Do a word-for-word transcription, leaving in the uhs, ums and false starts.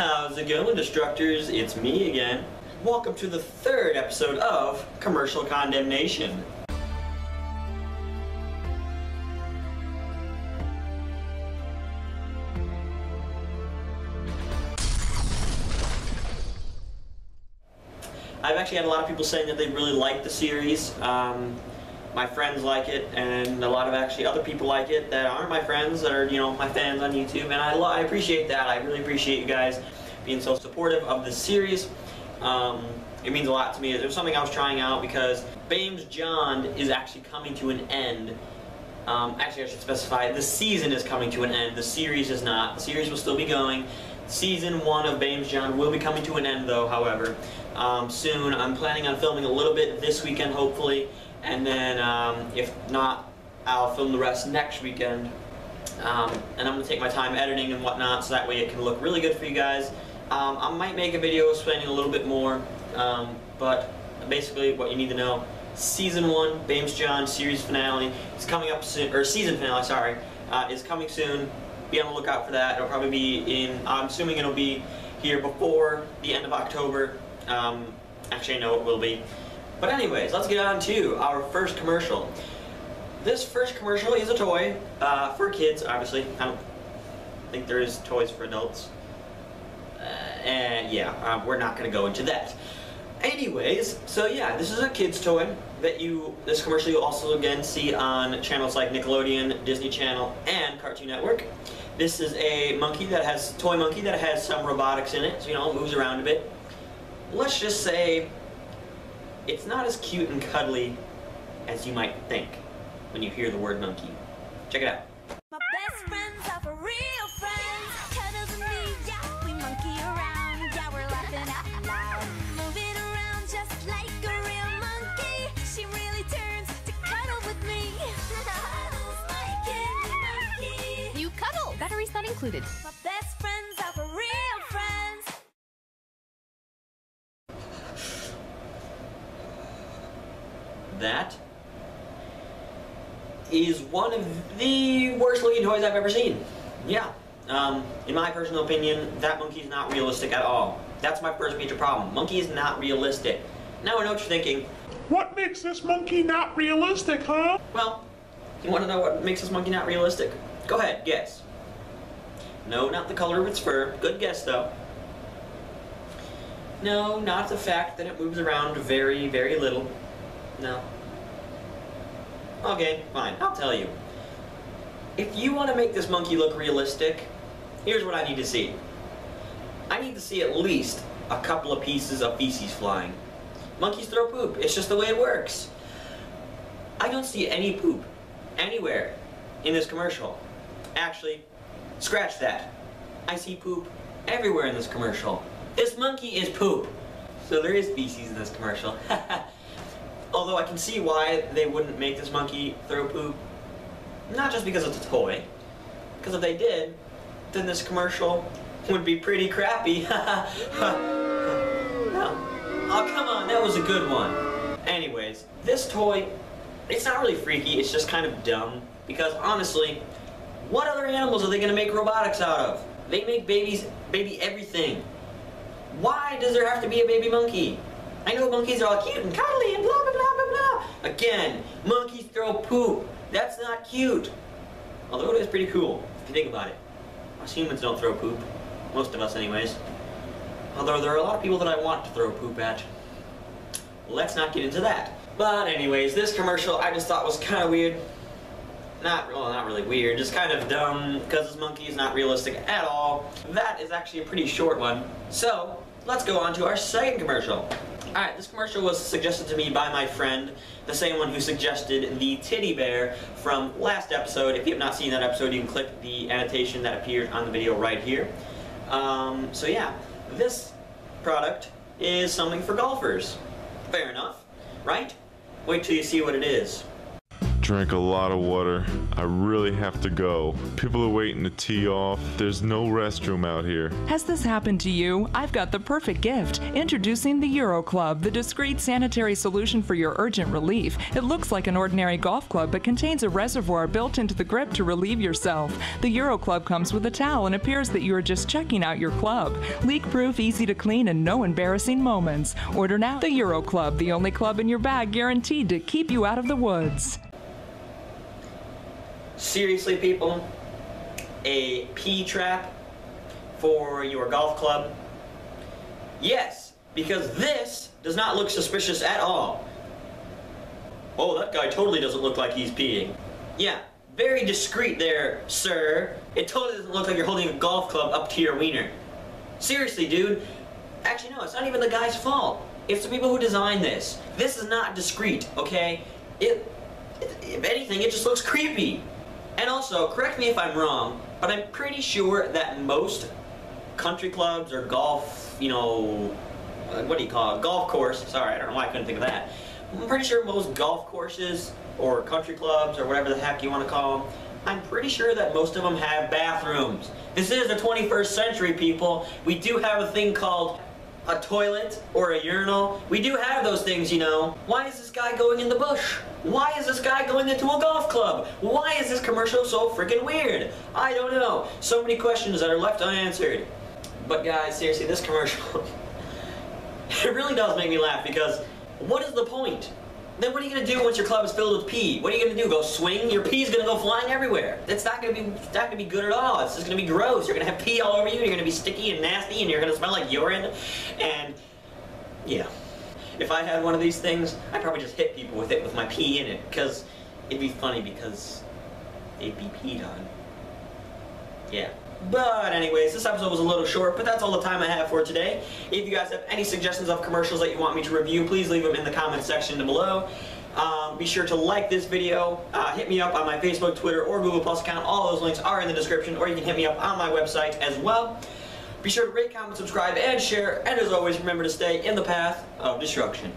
How's it going, Destructors? It's me again. Welcome to the third episode of Commercial Condemnation. I've actually had a lot of people saying that they really like the series. Um, my friends like it, and a lot of actually other people like it that aren't my friends, that are, you know, my fans on YouTube, and I, I appreciate that. I really appreciate you guys being so supportive of this series. Um, it means a lot to me. It was something I was trying out because Bames John is actually coming to an end. Um, actually, I should specify, the season is coming to an end. The series is not. The series will still be going. Season one of Bames John will be coming to an end, though, however, um, soon. I'm planning on filming a little bit this weekend, hopefully, and then um, if not, I'll film the rest next weekend. Um, and I'm going to take my time editing and whatnot, so that way it can look really good for you guys. Um, I might make a video explaining a little bit more, um, but basically what you need to know, Season one, Bames John, series finale, is coming up soon, or season finale, sorry, uh, is coming soon. Be on the lookout for that. It'll probably be in, I'm assuming it'll be here before the end of October. Um, actually, I know it will be. But anyways, let's get on to our first commercial. This first commercial is a toy, uh, for kids, obviously. I don't think there is toys for adults. Uh, and yeah, uh, we're not going to go into that. Anyways, so yeah, this is a kid's toy that you, this commercial you'll also again see on channels like Nickelodeon, Disney Channel, and Cartoon Network. This is a monkey that has, toy monkey that has some robotics in it, so you know, it moves around a bit. Let's just say it's not as cute and cuddly as you might think when you hear the word monkey. Check it out. My best friends are for real friends. Cuddles and me, yeah, we monkey around, yeah, we're laughing out loud. Moving around just like a real monkey. She really turns to cuddle with me. Cuddles, my kitty monkey. You cuddle, batteries not included. My best friends are for real friends. That is one of the worst looking toys I've ever seen. Yeah. Um, in my personal opinion, that monkey is not realistic at all. That's my first major problem. Monkey is not realistic. Now I know what you're thinking. What makes this monkey not realistic, huh? Well, you want to know what makes this monkey not realistic? Go ahead, guess. No, not the color of its fur. Good guess, though. No, not the fact that it moves around very, very little. No. Okay, fine. I'll tell you. If you want to make this monkey look realistic, here's what I need to see. I need to see at least a couple of pieces of feces flying. Monkeys throw poop. It's just the way it works. I don't see any poop anywhere in this commercial. Actually, scratch that. I see poop everywhere in this commercial. This monkey is poop. So there is feces in this commercial. Although I can see why they wouldn't make this monkey throw poop. Not just because it's a toy. Because if they did, then this commercial would be pretty crappy. No. Oh, come on, that was a good one. Anyways, this toy, it's not really freaky, it's just kind of dumb. Because honestly, what other animals are they going to make robotics out of? They make babies, baby everything. Why does there have to be a baby monkey? I know monkeys are all cute and cuddly and blah, blah, blah, blah, blah. Again, monkeys throw poop. That's not cute. Although it is pretty cool, if you think about it. Us humans don't throw poop. Most of us, anyways. Although there are a lot of people that I want to throw poop at. Let's not get into that. But anyways, this commercial I just thought was kind of weird. Not, well, not really weird, just kind of dumb, because this monkey is not realistic at all. That is actually a pretty short one. So, let's go on to our second commercial. Alright, this commercial was suggested to me by my friend, the same one who suggested the teddy bear from last episode. If you have not seen that episode, you can click the annotation that appeared on the video right here. Um, so yeah, this product is something for golfers. Fair enough, right? Wait till you see what it is. Drank a lot of water. I really have to go. People are waiting to tee off. There's no restroom out here. Has this happened to you? I've got the perfect gift. Introducing the UroClub, the discreet sanitary solution for your urgent relief. It looks like an ordinary golf club, but contains a reservoir built into the grip to relieve yourself. The UroClub comes with a towel and appears that you are just checking out your club. Leak-proof, easy to clean, and no embarrassing moments. Order now. The UroClub, the only club in your bag guaranteed to keep you out of the woods. Seriously, people, a pee trap for your golf club? Yes, because this does not look suspicious at all. Oh, that guy totally doesn't look like he's peeing. Yeah, very discreet there, sir. It totally doesn't look like you're holding a golf club up to your wiener. Seriously, dude. Actually, no, it's not even the guy's fault. It's the people who designed this. This is not discreet, okay? It, if anything, it just looks creepy. And also, correct me if I'm wrong, but I'm pretty sure that most country clubs or golf, you know, what do you call it, golf course, sorry, I don't know why I couldn't think of that. I'm pretty sure most golf courses or country clubs or whatever the heck you want to call them, I'm pretty sure that most of them have bathrooms. This is the twenty-first century, people. We do have a thing called a toilet or a urinal. We do have those things, you know. Why is this guy going in the bush? Why is this guy going into a golf club? Why is this commercial so freaking weird? I don't know. So many questions that are left unanswered. But guys, seriously, this commercial, it really does make me laugh, because what is the point? Then what are you going to do once your club is filled with pee? What are you going to do? Go swing? Your pee's going to go flying everywhere. It's not going to be not going to be good at all. It's just going to be gross. You're going to have pee all over you. You're going to be sticky and nasty, and you're going to smell like urine. And, yeah. If I had one of these things, I'd probably just hit people with it with my pee in it, because it'd be funny because it'd be peed on. Yeah. But anyways, this episode was a little short, but that's all the time I have for today. If you guys have any suggestions of commercials that you want me to review, please leave them in the comment section below. Um, be sure to like this video, uh, hit me up on my Facebook, Twitter, or Google Plus account. All those links are in the description, or you can hit me up on my website as well. Be sure to rate, comment, subscribe, and share. And as always, remember to stay in the path of destruction.